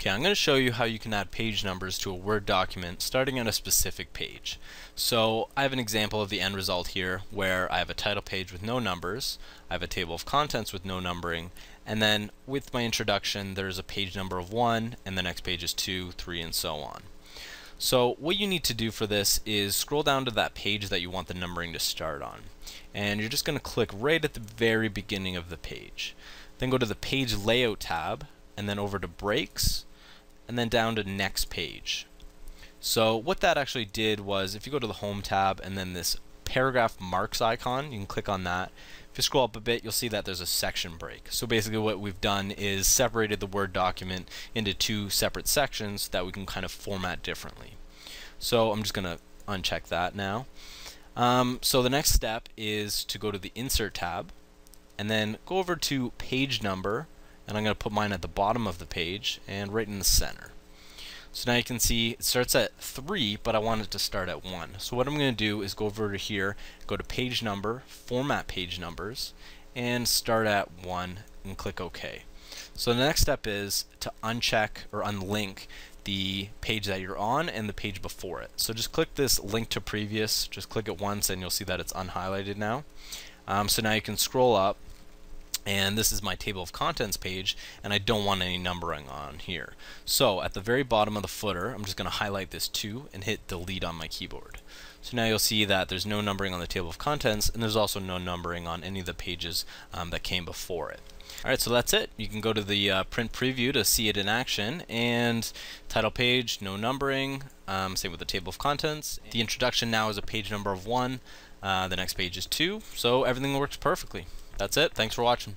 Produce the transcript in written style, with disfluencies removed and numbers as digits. Okay, I'm going to show you how you can add page numbers to a Word document starting at a specific page. So I have an example of the end result here where I have a title page with no numbers, I have a table of contents with no numbering, and then with my introduction there's a page number of 1 and the next page is 2, 3, and so on. So what you need to do for this is scroll down to that page that you want the numbering to start on, and you're just going to click right at the very beginning of the page. Then go to the Page Layout tab, and then over to Breaks, and then down to Next Page. So what that actually did was, if you go to the Home tab and then this paragraph marks icon, you can click on that. If you scroll up a bit, you'll see that there's a section break. So basically what we've done is separated the Word document into two separate sections that we can kind of format differently. So I'm just going to uncheck that now. So the next step is to go to the Insert tab, and then go over to Page Number, and I'm going to put mine at the bottom of the page and right in the center. So now you can see it starts at 3, but I want it to start at 1. So what I'm going to do is go over to here, go to Page Number, Format Page Numbers, and start at 1 and click OK. So the next step is to uncheck or unlink the page that you're on and the page before it. So just click this Link to Previous, just click it once and you'll see that it's unhighlighted now. So now you can scroll up, and this is my table of contents page, and I don't want any numbering on here. So at the very bottom of the footer, I'm just going to highlight this 2 and hit delete on my keyboard. So now you'll see that there's no numbering on the table of contents, and there's also no numbering on any of the pages that came before it. Alright, so that's it. You can go to the print preview to see it in action, and title page, no numbering, same with the table of contents. The introduction now is a page number of 1, the next page is 2, so everything works perfectly. That's it. Thanks for watching.